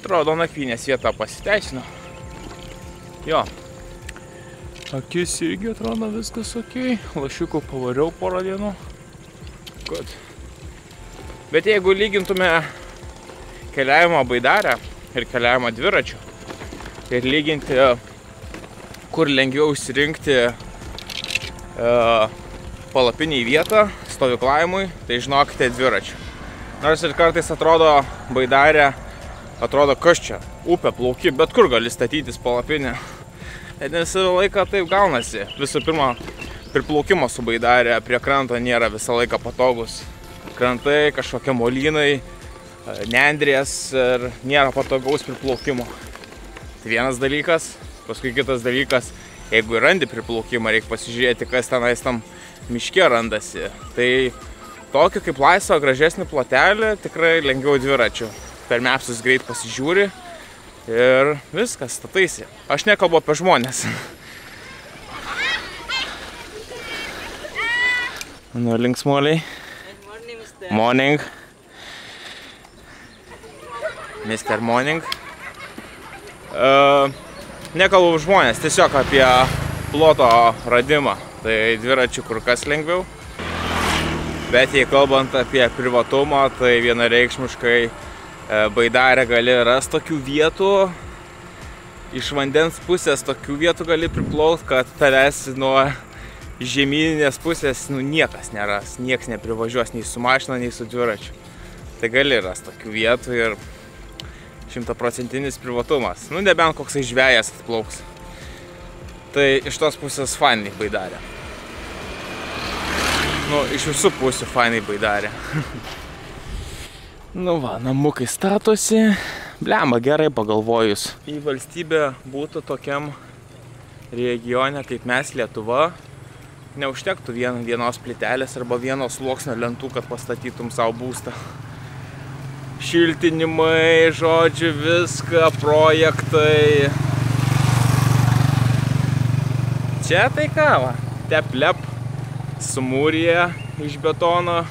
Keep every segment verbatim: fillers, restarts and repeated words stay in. Atrodo, nakvynės vieta pasiteisino. Jo. Akis irgi atrodo viskas ok. Lašiukų pavariau porą dienų. Good. Bet jeigu lygintume keliavimą baidarę ir keliavimą dviračių ir lyginti, kur lengviau išsirinkti uh, palapinį vietą stovyklavimui, tai žinokite dviračių. Nors ir kartais atrodo baidarė, atrodo kas čia, upė plauki, bet kur gali statytis palapinę. Visą laiką taip gaunasi. Visų pirma, priplaukimo su baidarė prie kranto nėra visą laiką patogus. Krantai, kažkokie molynai, nendrės ir nėra patogaus priplaukimo. Tai vienas dalykas. Paskui kitas dalykas, jeigu ir randi priplaukimą, reikia pasižiūrėti, kas tenais tam miške randasi. Tai tokį kaip laisvą, gražesnį plotelį tikrai lengviau dviračiu. Per mepsus greit pasižiūri. Ir viskas, stataisi. Aš nekalbu apie žmonės. Nu, linksmoliai. Morning. mister Morning. Uh, nekalbu žmonės, tiesiog apie ploto radimą. Tai dviračių kur kas lengviau. Bet jei kalbant apie privatumą, tai vienareikšmiškai baidarė gali rasti tokių vietų, iš vandens pusės tokių vietų gali priplaukti, kad tavęs nuo žemyninės pusės nu, niekas neras, niekas neprivažiuos nei su mašina, nei su dviračiu. Tai gali rasti tokių vietų ir šimtaprocentinis privatumas. Nu, nebent koksai žvejas atplauks. Tai iš tos pusės fainai baidarė. Nu, iš visų pusių fainai baidarė. Nu va, namukai statosi. Blemba, gerai pagalvojus. Į valstybę būtų tokiam regione, kaip mes, Lietuva, neužtektų vien, vienos plytelės arba vienos sluoksnio lentų, kad pastatytum savo būstą. Šiltinimai, žodžiu, viską, projektai. Čia tai ką, va, teplep, sumūrė iš betono.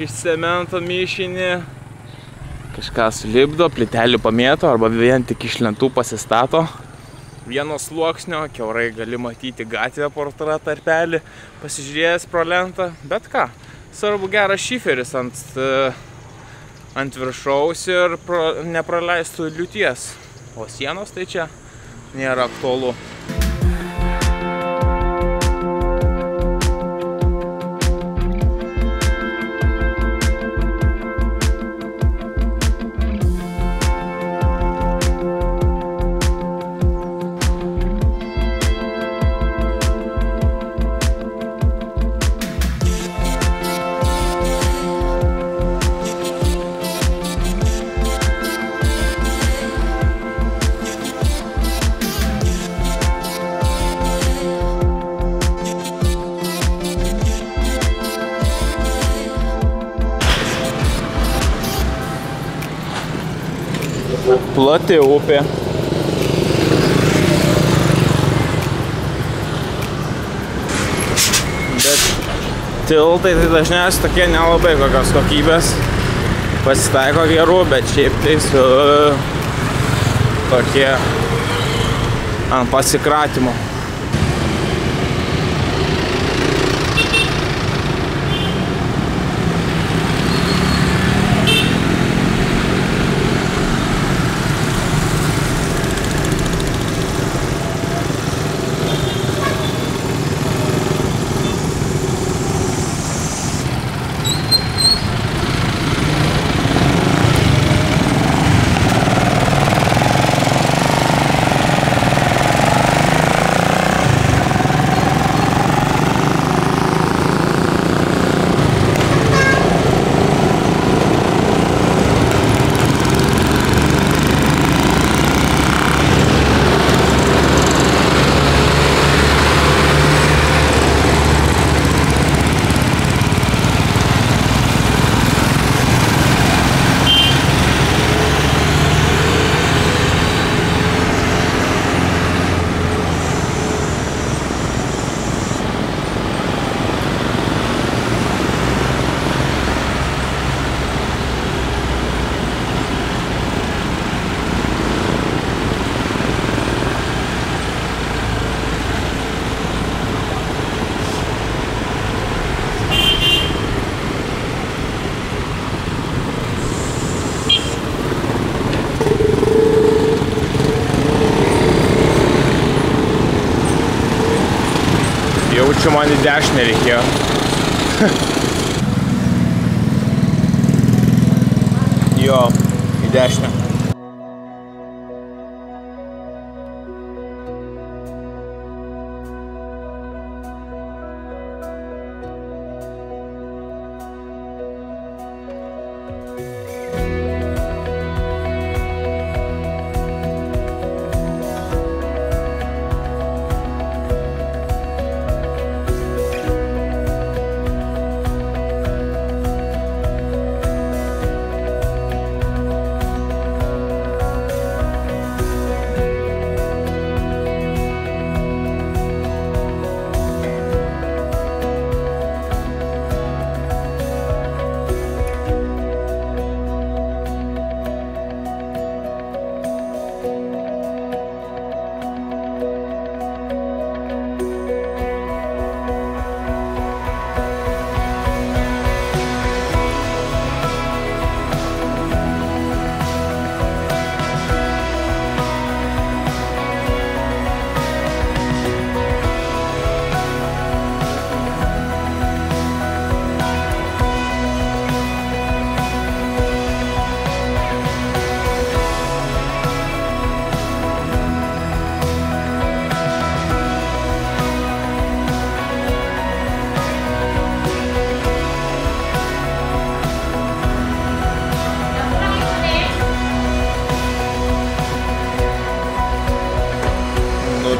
Iš cemento mišinį. Kažką sulipdo, plytelių pamėto arba vien tik iš lentų pasistato. Vieno sluoksnio, kiaurai gali matyti gatvę portarą tarpelį, pasižiūrėjęs pro lentą. Bet ką, svarbu geras šiferis ant, ant viršaus ir pro, nepraleistų liūties. O sienos tai čia nėra aktualu. Plati upė. Bet tiltai tai dažniausiai tokie nelabai kokios kokybės. Pasitaiko gerų, bet šiaip tai su tokie ant pasikratimo. Čia man į dešinę reikėjo. Jo, į dešinę.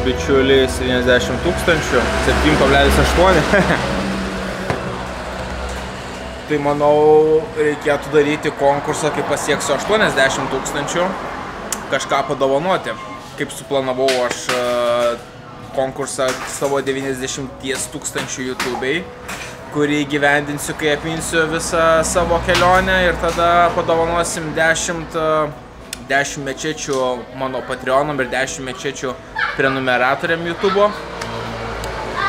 Bičiuliai septyniasdešimt tūkstančių, septyni kablelis aštuoni. Tai manau, reikėtų daryti konkursą, kai pasieksiu aštuoniasdešimt tūkstančių, kažką padovanoti. Kaip suplanavau aš konkursą savo devyniasdešimties tūkstančių YouTube'ai, kurį įgyvendinsiu, kai apminsiu visą savo kelionę, ir tada padovanosim dešimt mečečių mano Patreonam ir dešimt mečečių prenumeratoriam YouTube'o.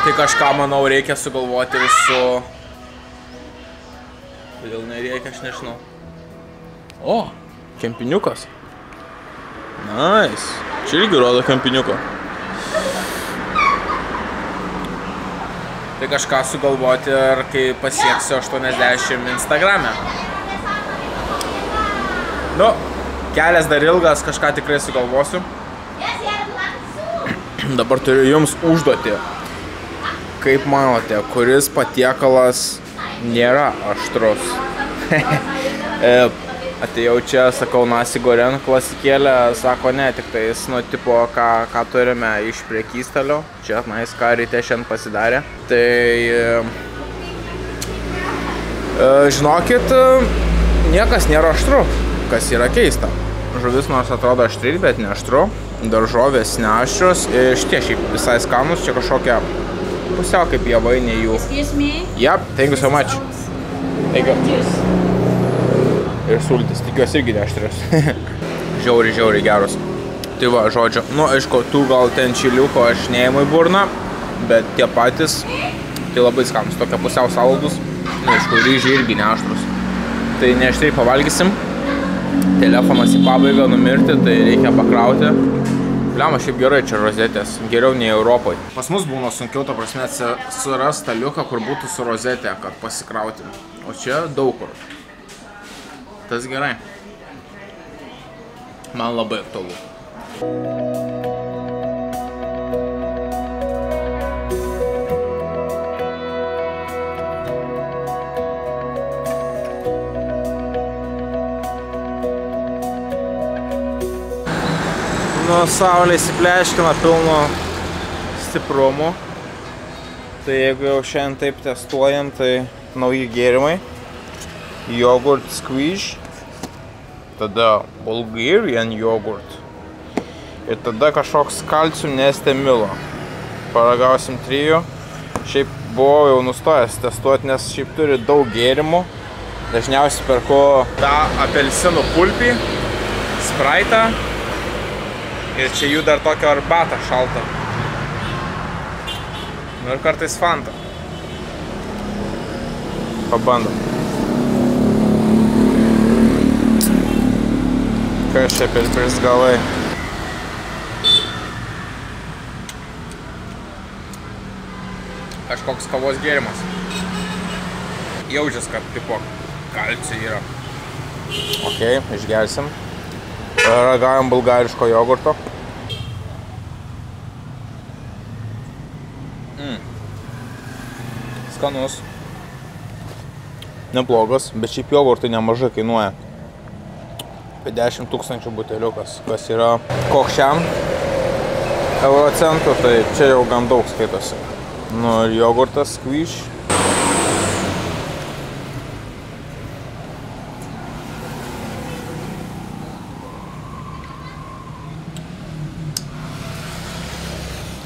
Tai kažką, manau, reikia sugalvoti su... Kodėl nereikia, aš nežinau. O, kempiniukas. Nice. Čia irgi rodo kempiniuko. Tai kažką sugalvoti, ar kai pasieksiu aštuoniasdešimt Instagram'e. Nu, kelias dar ilgas, kažką tikrai sugalvosiu. Dabar turiu jums užduoti. Kaip manote, kuris patiekalas nėra aštrus? Atėjau čia, sakau, nasi goren klasikėlę, sako ne, tik tai jis, nu, tipo, ką, ką turime iš prekystalio. Čia, na, jis ką ryte šiandien pasidarė. Tai... E, žinokit, niekas nėra aštru, kas yra keista. Žuvis nors atrodo aštri, bet ne aštru. Daržovės neaščios, šitie šiaip visai skanus, čia kažkokia pusiau kaip javainė jų. Excuse me? Yep, thank you so much. Thank you. Ir sultis, tikiuosi irgi neaštrios. Žiauri, žiauri geros. Tai va, žodžiu, nu aišku, tu gal ten čiliuko aš neėmu į burną, bet tie patys, tai labai skanus, tokia pusiau saldus. Nu, aišku, ryžiai irgi neaštrus. Tai neaštriai pavalgysim. Telefonas į pabaigą numirti, tai reikia pakrauti. Bliama, šiaip gerai čia rozetės, geriau nei Europoje. Pas mus būna sunkiau, ta prasme, suras staliuką, kur būtų su rozetė, kad pasikrauti. O čia daug kur. Tas gerai. Man labai aktualu. Saulė įsipleškina pilno stiprumo. Tai jeigu jau šiandien taip testuojam, tai nauji gėrimai. Jogurt squeeze. Tada Bulgarian jogurt. Ir tada kažkoks kalcium neste milo. Paragausim trijų. Šiaip buvau jau nustojęs testuoti, nes šiaip turi daug gėrimų. Dažniausiai perku tą apelsinų pulpį, Sprite'ą. Ir čia jų dar tokią arbatą šaltą. Nu ir kartais Fanta. Pabandom. Kas čia per tris galai? Aš kažkoks kavos gėrimas. Jaučias, kad tipo kalcio yra. Ok, išgersim. Ragavom bulgariško jogurto. Mm. Skanus. Neblogas, bet šiaip jogurtai nemažai kainuoja. Apie dešimt tūkstančių buteliukas, kas yra koks šiam eurocentų, tai čia jau gan daug skaitosi. Nu ir jogurtas squish.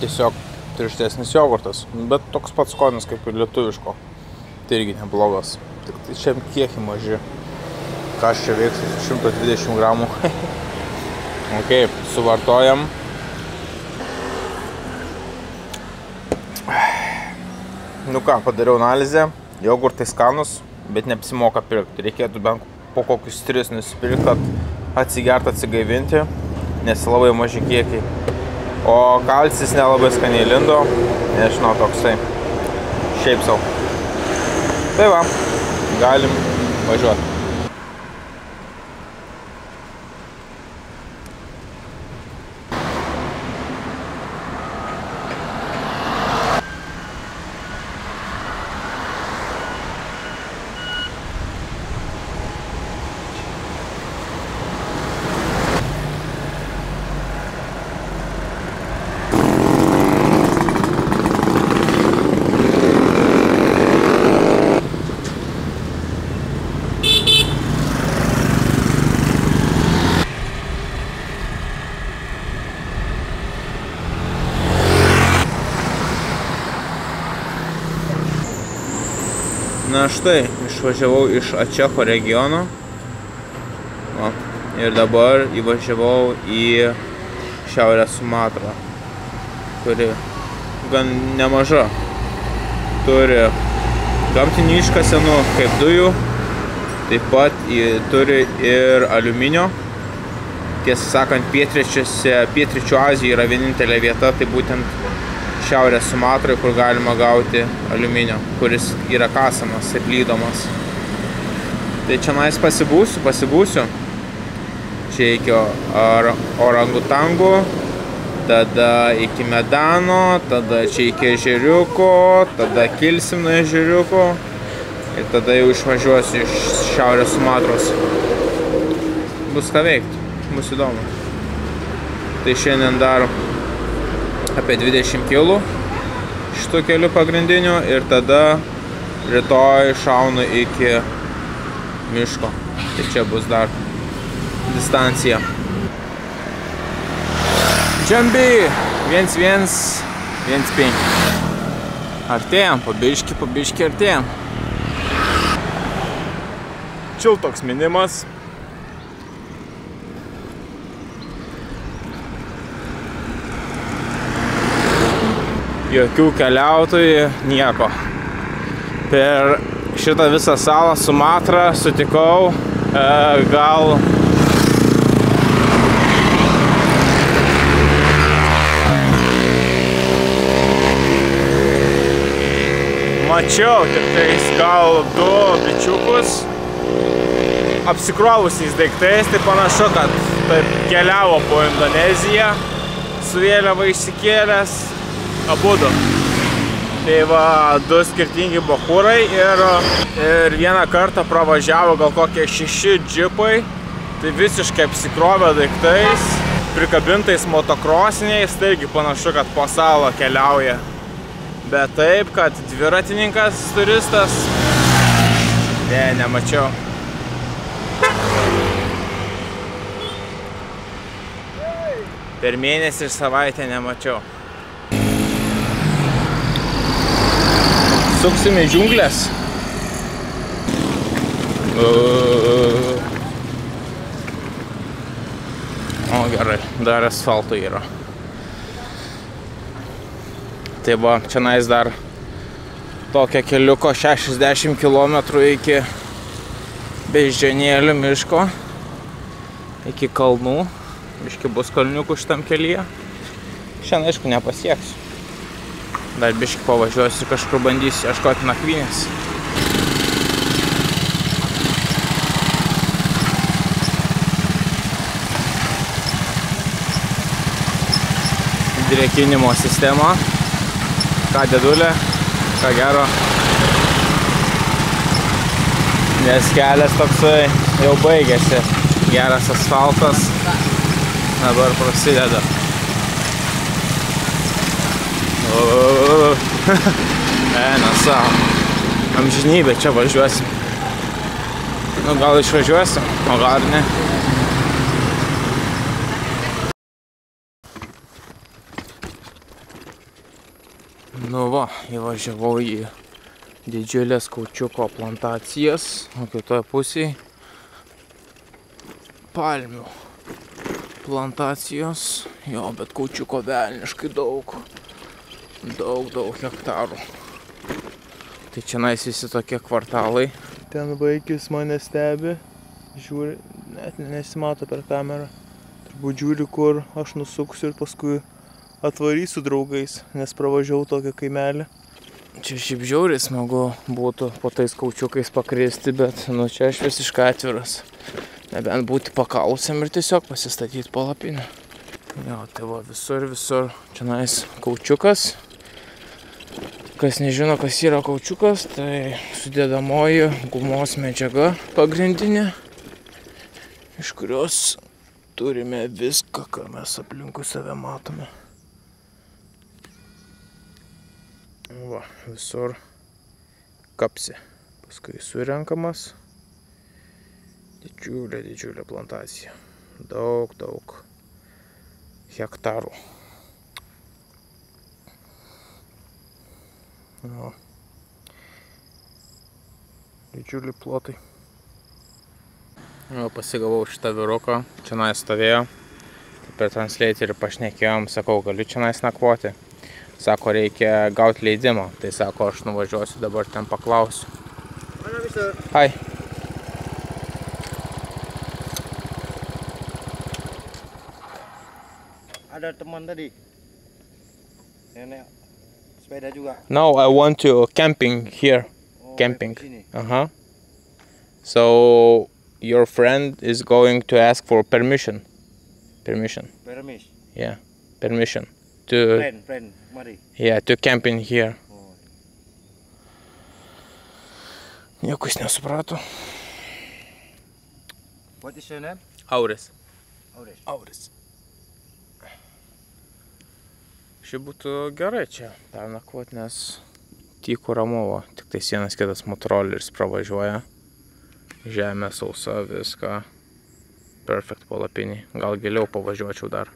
Tiesiog tirštesnis jogurtas, bet toks pats skonis kaip ir lietuviško. Tai irgi neblogas. Tik tai čia kiekį maži. Ką aš čia veiksiu, šimtas dvidešimt gramų. Ok, suvartojam. Nu ką, padariau analizę. Jogurtai skanus, bet neapsimoka pirkti. Reikėtų bent po kokius tris nusipirkti, kad atsigert, atsigaivinti, nes labai maži kiekiai. O kalcis nelabai skaniai lindo, nežinau, toksai, šiaip sau. Tai va, galim važiuoti. Na štai, išvažiavau iš Ačecho regiono o, ir dabar įvažiavau į Šiaurės Sumatrą, kuri gan nemaža. Turi gamtinių iškasenų kaip dujų, taip pat turi ir aliuminio. Tiesą sakant, Pietryčių Azijoje yra vienintelė vieta, tai būtent Šiaurės Sumatroje, kur galima gauti aliuminio, kuris yra kasamas ir lydomas. Tai čia nais pasibūsiu, pasibūsiu. Čia iki orangutangų, tada iki medano, tada čia iki ežeriuko, tada kilsim nuo ežeriuko ir tada jau išvažiuosiu iš Šiaurės Sumatros. Bus ką veikti, bus įdomu. Tai šiandien dar apie dvidešimt kilų šitų kelių pagrindinių ir tada rytoj šaunu iki miško. Tai čia bus dar distancija. Džambi! viens vienas, viens penki. Artėjam, pabiški, pabiški, artėjam. Chill toks minimas. Jokių keliautojų, nieko. Per šitą visą salą Sumatrą sutikau e, gal mačiau tik tais gal du bičiukus apsikrovusiais daiktais, tai panašu, kad taip keliavo po Indoneziją su vėliava išsikėlęs. Abudu. Tai va, du skirtingi bachūrai ir, ir vieną kartą pravažiavo gal kokie šeši džipai. Tai visiškai apsikrovė daiktais, prikabintais motokrosiniais, taigi panašu, kad po salą keliauja. Bet taip, kad dviratininkas, turistas, ne, nemačiau. Per mėnesį ir savaitę nemačiau. Suksime į džiunglės. O gerai, dar asfalto yra. Tai va, čia nais dar tokia keliuko šešiasdešimt kilometrų iki Beždžionėlių miško, iki kalnų. Biški bus kalniukų šitam kelyje. Šiandien aišku nepasieksiu. Dar biškį pavažiuosiu, kažkur bandysiu ieškoti nakvynės. Drėkinimo sistema. Ką dėdulė, ką gero. Nes kelias toksai jau baigėsi. Geras asfaltas. Dabar prasideda. Eina savo. Amžinybė, čia važiuosim. Nu, gal išvažiuosim, o gal ne. Nu va, įvažiavau į didžiulės kaučiuko plantacijas. O kitoje pusėje palmių plantacijos. Jo, bet kaučiuko velniškai daug. Daug, daug hektarų. Tai čia nais visi tokie kvartalai. Ten vaikis mane stebi, žiūri, net nesimato per kamerą. Turbūt žiūri, kur aš nusuksiu ir paskui atvarysiu draugais, nes pravažiau tokią kaimelį. Čia šiaip žiauriai smagu būtų po tais kaučiukais pakristi, bet nu čia aš visiškai atviras. Nebent būti pakausiam ir tiesiog pasistatyti palapinę. Jo, tai va, visur, visur čia nais kaučiukas. Kas nežino, kas yra kaučiukas, tai sudėdamoji gumos medžiaga pagrindinė, iš kurios turime viską, ką mes aplinkui save matome. Va, visur kapsi. Paskui surenkamas. Didžiulė, didžiulė plantacija. Daug, daug hektarų. Nu, didžiuliai plotai. Nu, pasigavau šitą vyruką, čia nais stovėjo. Per transliatorį pašnekėjom, sakau, galiu čia nais nakvoti. Sako, reikia gauti leidimą. Tai sako, aš nuvažiuosiu, dabar ten paklausiu. Hai. Ada teman tadi. Nenek sepeda juga. Now I want to camping here. Oh, camping. Uh-huh. So your friend is going to ask for permission. Permission. Permission. Yeah. Permission to friend, friend, Mari. Yeah, to camp in here. Oh. Niekas nesuprato. What is your name? Auris. Auris. Auris. Šiaip būtų gerai čia pernakvot, nes tyku ramovo, tik tais vienas kitas motoroleris pravažiuoja. Žemė sausa, viską. Perfect palapiniai. Gal giliau pavažiuočiau dar.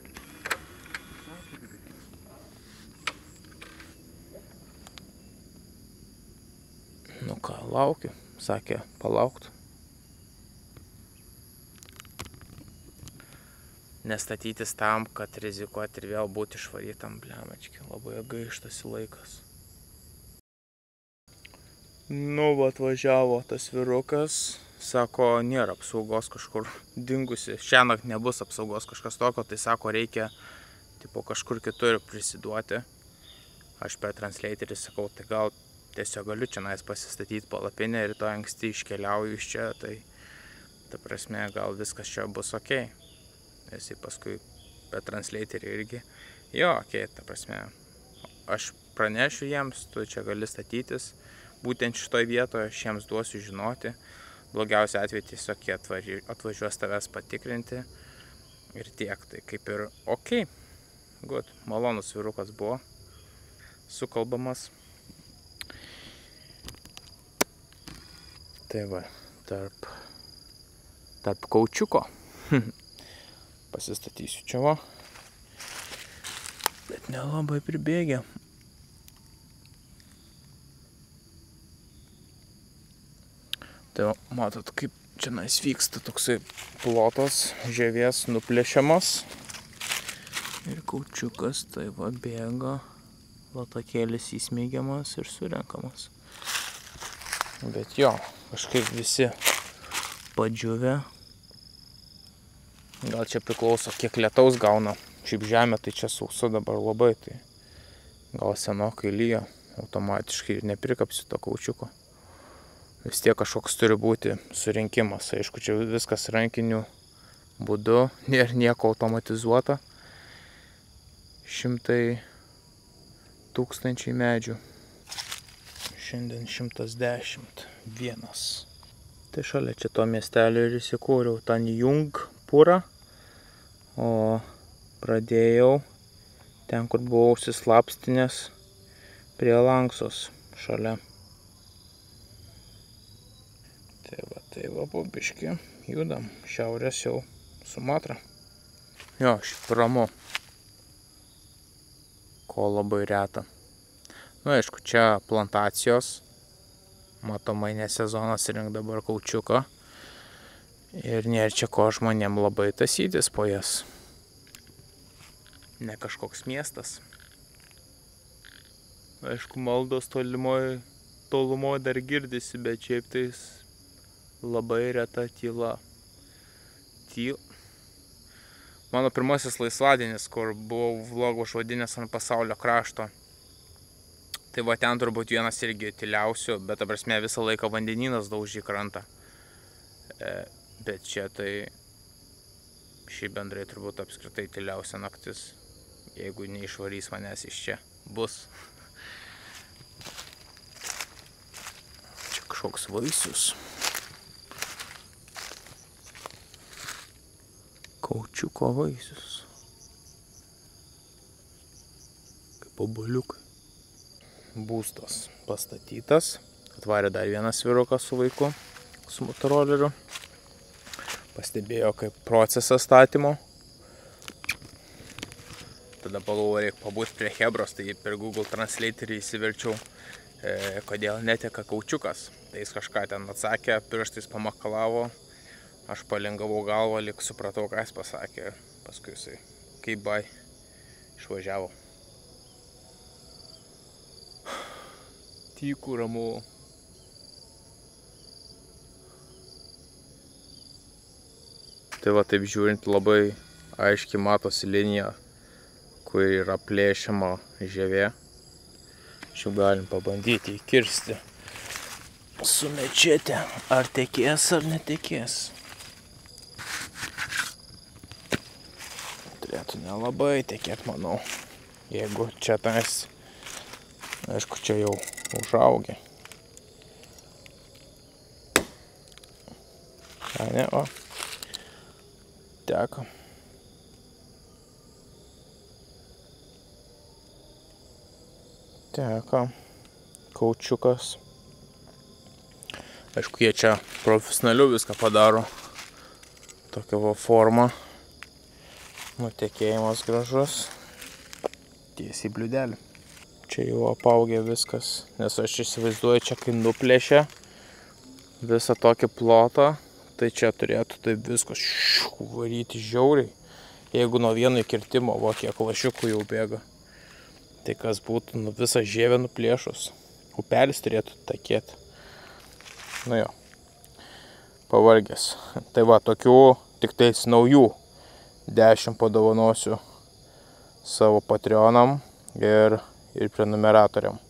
Nu ką, laukiu. Sakė, palauktų. Nestatytis tam, kad rizikuoti ir vėl būti išvarytam, blemački. Labai gaištasi laikas. Nu, atvažiavo tas vyrukas. Sako, nėra apsaugos kažkur dingusi. Šiąnakt nebus apsaugos kažkas tokio, tai sako, reikia tipo kažkur kitur prisiduoti. Aš per transliatorį sakau, tai gal tiesiog galiu čia nais pasistatyti palapinę ir to anksti iškeliauju iš čia, tai ta prasme, gal viskas čia bus okei. Jisai paskui per transliatorį irgi. Jo, okei, ta prasme, aš pranešiu jiems, tu čia gali statytis. Būtent šitoj vietoje aš jiems duosiu žinoti. Blogiausia atveju tiesiog jie atvažiuos tavęs patikrinti. Ir tiek, tai kaip ir okei. Good, malonus vyrukas buvo. Sukalbamas. Tai va, tarp, tarp kaučiuko. Pasistatysiu čia va. Bet nelabai pribėgė. Tai va, matot, kaip čia nais vyksta toksai plotas, žievės nuplėšiamas. Ir kaučiukas, tai va, bėga. Latakėlis įsmeigiamas ir surenkamas. Bet jo, kažkaip visi padžiuvę. Gal čia priklauso, kiek lietaus gauna. Šiaip žemė, tai čia sausa dabar labai, tai Gal senokai lyja, automatiškai ir neprikapsiu to kaučiuko. Vis tiek kažkoks turi būti surinkimas. Aišku, čia viskas rankiniu būdu, nėra nieko automatizuota. Šimtai tūkstančiai medžių. Šiandien šimtas dešimt vienas. Tai šalia čia to miestelio ir įsikūriau Tanjungpurą. O pradėjau ten, kur buvau užsislapstinęs, prie Langsos šalia. Tai va, tai va, po biškį judam. Šiaurės jau Sumatra. Jo, šiaip ramu. Ko labai reta. Nu, aišku, čia plantacijos. Matomai ne sezonas rink dabar kaučiuką. Ir nėra čia ko žmonėm labai tasytis po jas. Ne kažkoks miestas. Aišku, maldos tolimoje tolumoje dar girdisi, bet šiaip tais labai reta tyla. Tyla. Mano pirmasis laisvadienis, kur buvau vlogą užvadinęs ant pasaulio krašto. Tai va ten turbūt vienas irgi tyliausių, bet ta prasme visą laiką vandenynas daužį krantą. Bet čia tai šiaip bendrai turbūt apskritai tyliausia naktis, jeigu neišvarys manęs iš čia. Bus. Čia kažkoks vaisius. Kaučiuko vaisius. Kaip obuoliukai. Būstas pastatytas. Atvarė dar vienas vyrukas su vaiku, su motoroleriu. Pastebėjo kaip procesą statymo. Tada pagalvojau, reikia pabūti prie hebros, tai per Google Translatorį įsiverčiau, e, kodėl neteka kaučiukas. Tai jis kažką ten atsakė, pirštais pamakalavo, aš palingavau galvą, lyg supratau, ką jis pasakė. Paskui jisai, kaip bai, išvažiavo. Tyku, ramu. Tai va taip žiūrint labai aiškiai matosi linija, kur yra plėšiama žievė. Šiuo galim pabandyti įkirsti su mečete, ar tekės ar netekės. Turėtų nelabai tekėt, manau. Jeigu čia tas, aišku, čia jau užaugė. A ne, o. Teka. Teka. Kaučiukas. Aišku, jie čia profesionaliu viską padaro. Tokia va forma. Nutekėjimas gražus. Tiesiai bliudelį. Čia jau apaugė viskas. Nes aš įsivaizduoju, čia kai nuplėšė visą tokį plotą, tai čia turėtų taip viskas varyti žiauriai. Jeigu nuo vieno įkirtimo, va kiek lašiukų jau bėga. Tai kas būtų, nu, visą žievę nuplėšus. Upelis turėtų takėti. Nu jo, pavargęs. Tai va, tokių tik tais naujų dešimt padovanosiu savo Patreonam ir, ir prenumeratoriam.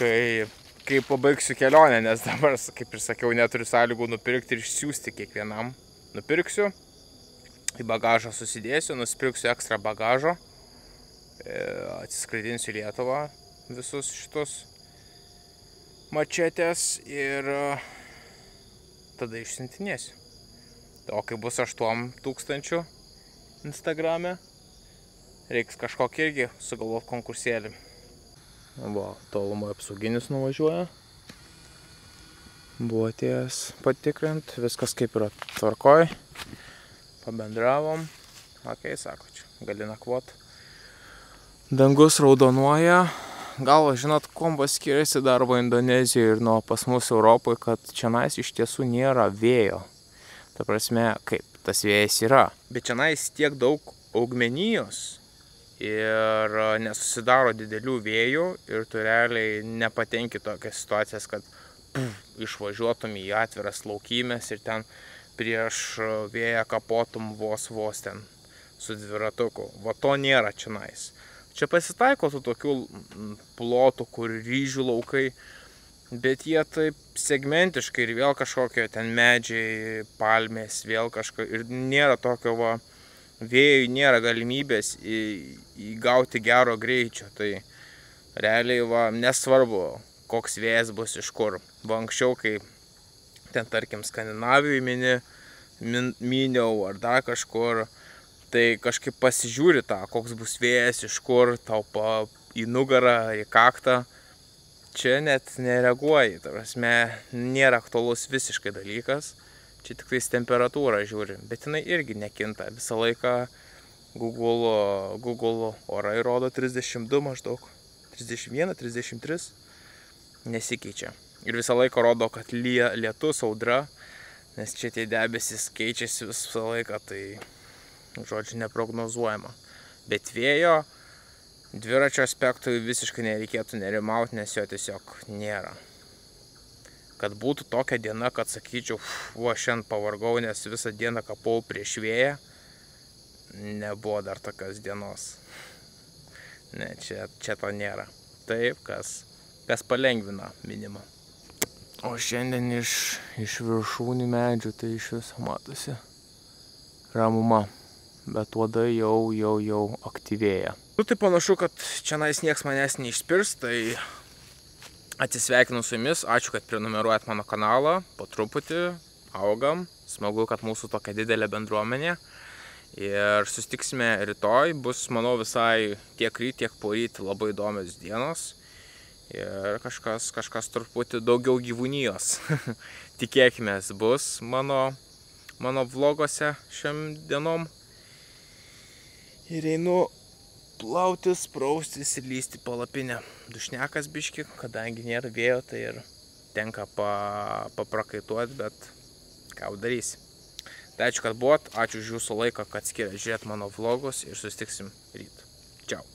Kai... Kai pabaigsiu kelionę, nes dabar, kaip ir sakiau, neturiu sąlygų nupirkti ir išsiųsti kiekvienam. Nupirksiu, į bagažą susidėsiu, nusipirksiu ekstra bagažo, atsiskraidinsiu į Lietuvą visus šitus mačetės ir tada išsintinėsiu. O kai bus aštuoni tūkstančiai Instagrame, reiks kažkokį irgi sugalvoti konkursėlį. Va, tolumai apsauginis nuvažiuoja. Buvo ties patikrint, viskas kaip yra tvarkoj. Pabendravom. Okei, sako, čia gali nakvot. Dangus raudonuoja. Gal, žinot, kuo skiriasi darbo Indonezijoje ir nuo pas mus Europoje, kad čionais iš tiesų nėra vėjo. Ta prasme, kaip, tas vėjas yra. Bet čionais tiek daug augmenijos. Ir nesusidaro didelių vėjų ir tu realiai nepatenki tokias situacijas, kad puf, išvažiuotum į atviras laukymės ir ten prieš vėją kapotum vos vos ten su dviratuku. Va to nėra čionais. Čia pasitaiko su tokiu plotu, kur ryžių laukai, bet jie taip segmentiškai ir vėl kažkokio ten medžiai, palmės, vėl kažko. Ir nėra tokio va, vėjui nėra galimybės į, įgauti gero greičio. Tai realiai va, nesvarbu, koks vėjas bus iš kur. Va, anksčiau, kai ten tarkim Skandinavijoj mini, min, miniau ar dar kažkur, tai kažkaip pasižiūri tą, koks bus vėjas, iš kur, tau pa, į nugarą, į kaktą. Čia net nereaguoji, ta prasme, nėra aktualus visiškai dalykas. Čia tik tais temperatūrą žiūri, bet jinai irgi nekinta. Visą laiką Google, Google orai rodo trisdešimt du maždaug, trisdešimt vienas, trisdešimt tris, nesikeičia. Ir visą laiką rodo, kad lietus, audra, nes čia tie debesys keičiasi visą laiką, tai žodžiu, neprognozuojama. Bet vėjo dviračio aspektui visiškai nereikėtų nerimauti, nes jo tiesiog nėra. Kad būtų tokia diena, kad sakyčiau, o šiandien pavargau, nes visą dieną kapau prieš vėją, nebuvo dar tokios dienos. Ne, čia, čia to nėra. Taip, kas, kas palengvina minimą. O šiandien iš, iš viršūnių medžių tai iš viso matosi ramuma. Bet uodai jau, jau, jau aktyvėja. Nu, tai panašu, kad čionais nieks manęs neišspirs, tai atsisveikinu su jumis. Ačiū, kad prenumeruojat mano kanalą. Po truputį augam. Smagu, kad mūsų tokia didelė bendruomenė. Ir susitiksime rytoj. Bus, manau, visai tiek ryt, tiek poryt labai įdomios dienos. Ir kažkas, kažkas truputį daugiau gyvūnijos. Tikėkime, bus mano, mano vlogose šiam dienom. Ir einu plautis, praustis ir lysti palapinę. Dušnekas biški, kadangi nėra vėjo, tai ir tenka pa, paprakaituoti, bet ką darysi. Tai ačiū, kad buvot, ačiū už jūsų laiką, kad skiriat žiūrėt mano vlogus ir susitiksim ryt. Čiau.